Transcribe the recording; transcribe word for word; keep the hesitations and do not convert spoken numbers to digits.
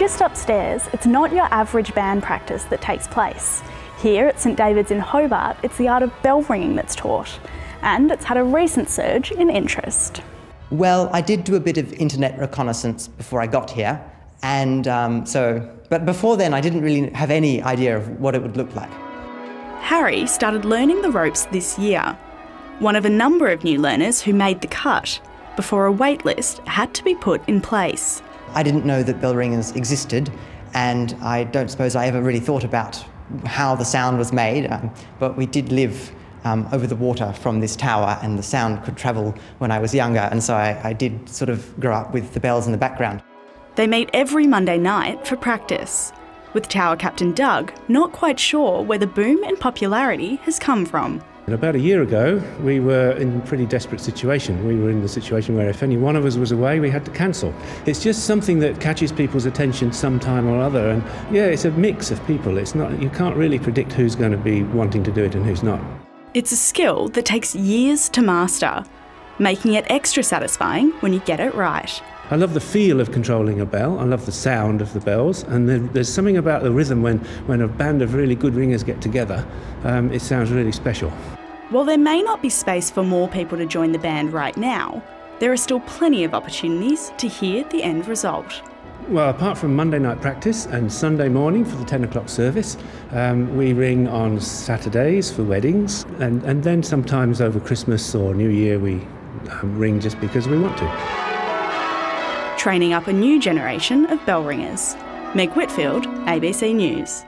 just upstairs, it's not your average band practice that takes place. Here at St David's in Hobart, it's the art of bell ringing that's taught, and it's had a recent surge in interest. Well, I did do a bit of internet reconnaissance before I got here, and um, so, but before then I didn't really have any idea of what it would look like. Harry started learning the ropes this year, one of a number of new learners who made the cut before a wait list had to be put in place. I didn't know that bell ringers existed, and I don't suppose I ever really thought about how the sound was made, um, but we did live um, over the water from this tower, and the sound could travel when I was younger, and so I, I did sort of grow up with the bells in the background. They meet every Monday night for practice, with Tower Captain Doug not quite sure where the boom in popularity has come from. And about a year ago, we were in a pretty desperate situation. We were in the situation where if any one of us was away, we had to cancel. It's just something that catches people's attention sometime or other, and yeah, it's a mix of people. It's not, you can't really predict who's going to be wanting to do it and who's not. It's a skill that takes years to master, making it extra satisfying when you get it right. I love the feel of controlling a bell, I love the sound of the bells, and there's something about the rhythm when, when a band of really good ringers get together. Um, it sounds really special. While there may not be space for more people to join the band right now, there are still plenty of opportunities to hear the end result. Well, apart from Monday night practice and Sunday morning for the ten o'clock service, um, we ring on Saturdays for weddings, and, and then sometimes over Christmas or New Year we um, ring just because we want to. Training up a new generation of bell ringers. Meg Whitfield, A B C News.